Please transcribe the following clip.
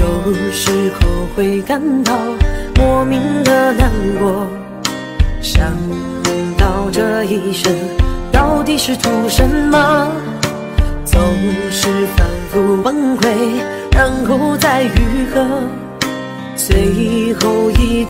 有时候会感到莫名的难过，想到这一生到底是图什么，总是反复崩溃然后再愈合，最后一